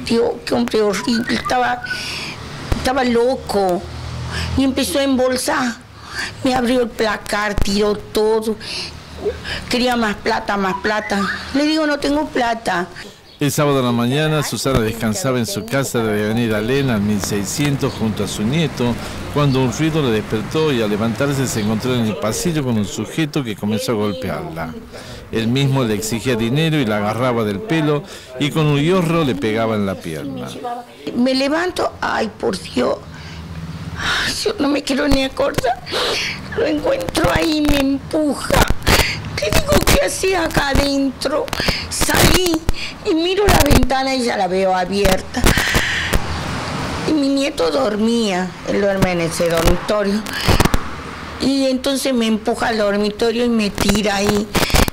Dios, qué hombre horrible, estaba loco. Y empezó a embolsar. Me abrió el placar, tiró todo. Quería más plata, más plata. Le digo, no tengo plata. El sábado en la mañana, Susana descansaba en su casa de Avenida Lena, 1600, junto a su nieto, cuando un ruido le despertó y al levantarse se encontró en el pasillo con un sujeto que comenzó a golpearla. Él mismo le exigía dinero y la agarraba del pelo y con un hierro le pegaba en la pierna. Me levanto, ay por Dios, yo no me quiero ni acordar, lo encuentro ahí, me empuja. ¿Qué digo que hacía acá adentro? Salí y miro la ventana y ya la veo abierta. Y mi nieto dormía, él duerme en ese dormitorio. Y entonces me empuja al dormitorio y me tira ahí.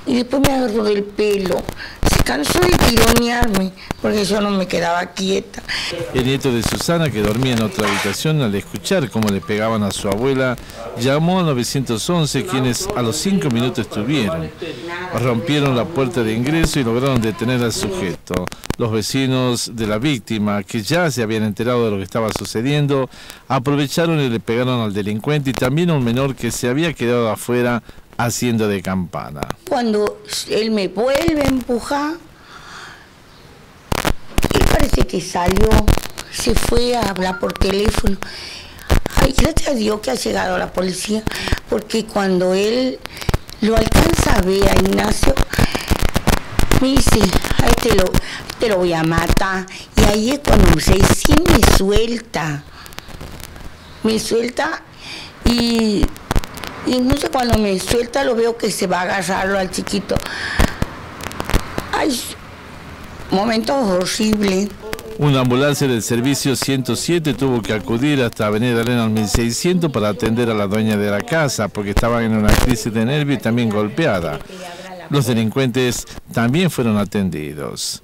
Y después me agarró del pelo. Se cansó de tironearme porque yo no me quedaba quieta. El nieto de Susana, que dormía en otra habitación, al escuchar cómo le pegaban a su abuela, llamó a 911, quienes a los 5 minutos estuvieron. Rompieron la puerta de ingreso y lograron detener al sujeto. Los vecinos de la víctima, que ya se habían enterado de lo que estaba sucediendo, aprovecharon y le pegaron al delincuente y también a un menor que se había quedado afuera haciendo de campana. Cuando él me vuelve a empujar, él parece que salió, se fue a hablar por teléfono. Ay, gracias a Dios que ha llegado la policía, porque cuando él lo alcanza a ver a Ignacio, me dice, ay, te lo voy a matar. Y ahí es cuando me suelta. Me suelta y... Incluso cuando me suelta lo veo que se va a agarrarlo al chiquito. Ay, momentos horribles. Una ambulancia del servicio 107 tuvo que acudir hasta Avenida Elena 1600 para atender a la dueña de la casa porque estaba en una crisis de nervio y también golpeada. Los delincuentes también fueron atendidos.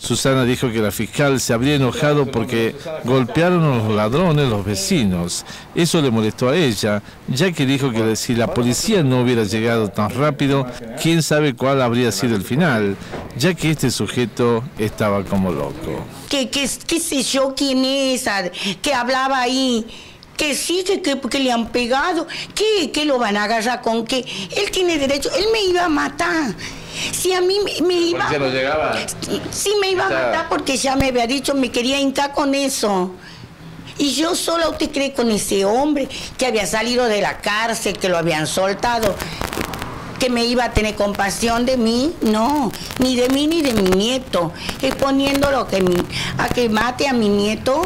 Susana dijo que la fiscal se habría enojado porque golpearon a los ladrones, los vecinos. Eso le molestó a ella, ya que dijo que si la policía no hubiera llegado tan rápido, quién sabe cuál habría sido el final, ya que este sujeto estaba como loco. ¿Qué sé yo quién es, que hablaba ahí? Que sí, que le han pegado, que lo van a agarrar con qué. Él tiene derecho, él me iba a matar. Si a mí me iba... ¿Por qué no llegaba? Sí, me iba a matar porque ya me había dicho, me quería hincar con eso. Y yo sola, ¿usted cree con ese hombre que había salido de la cárcel, que lo habían soltado, que me iba a tener compasión de mí? No, ni de mí ni de mi nieto. Exponiéndolo a que mate a mi nieto...